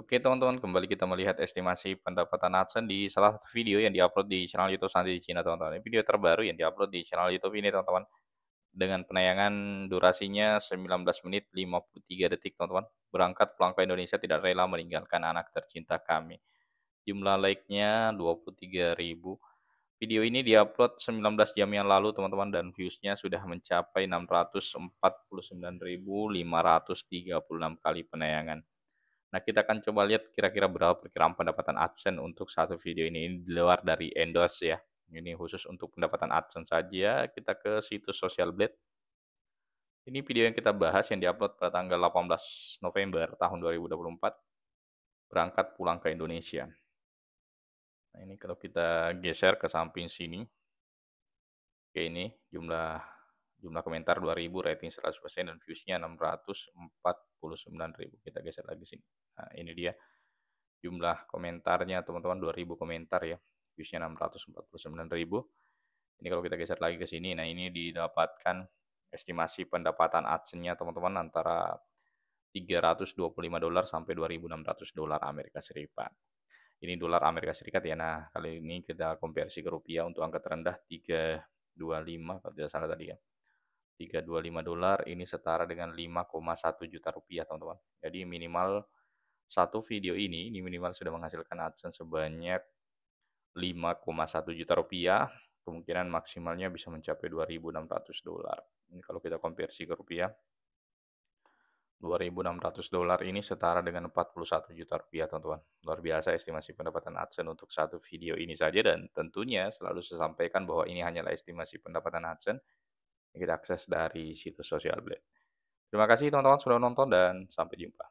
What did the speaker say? Oke teman-teman, kembali kita melihat estimasi pendapatan AdSense di salah satu video yang diupload di channel YouTube Santi di Cina, teman-teman. Ini video terbaru yang diupload di channel YouTube ini, teman-teman. Dengan penayangan durasinya 19 menit 53 detik, teman-teman. Berangkat Pelangka Indonesia tidak rela meninggalkan anak tercinta kami. Jumlah like-nya 23.000. Video ini diupload 19 jam yang lalu, teman-teman, dan views-nya sudah mencapai 649.536 kali penayangan. Nah, kita akan coba lihat kira-kira berapa perkiraan pendapatan AdSense untuk satu video ini. Ini di luar dari endorse ya. Ini khusus untuk pendapatan AdSense saja. Kita ke situs Social Blade. Ini video yang kita bahas yang diupload pada tanggal 18 November tahun 2024. Berangkat pulang ke Indonesia. Nah, ini kalau kita geser ke samping sini. Oke, ini jumlah komentar 2000, rating 100% dan viewsnya 649.000. Kita geser lagi sini. Nah, ini dia jumlah komentarnya, teman-teman, 2000 komentar ya. Viewsnya 649.000. Ini kalau kita geser lagi ke sini, nah ini didapatkan estimasi pendapatan AdSense-nya, teman-teman, antara $325 sampai $2.600 Amerika Serikat. Ini dolar Amerika Serikat ya. Nah, kali ini kita konversi ke rupiah untuk angka terendah 325 kalau tidak salah tadi ya. 325 dolar ini setara dengan 5,1 juta rupiah, teman-teman. Jadi minimal satu video ini minimal sudah menghasilkan AdSense sebanyak 5,1 juta rupiah. Kemungkinan maksimalnya bisa mencapai 2.600 dolar. Ini kalau kita konversi ke rupiah. 2.600 dolar ini setara dengan 41 juta rupiah, teman-teman. Luar biasa estimasi pendapatan AdSense untuk satu video ini saja, dan tentunya selalu saya sampaikan bahwa ini hanyalah estimasi pendapatan AdSense yang kita akses dari situs Social Blade. Terima kasih teman-teman sudah nonton dan sampai jumpa.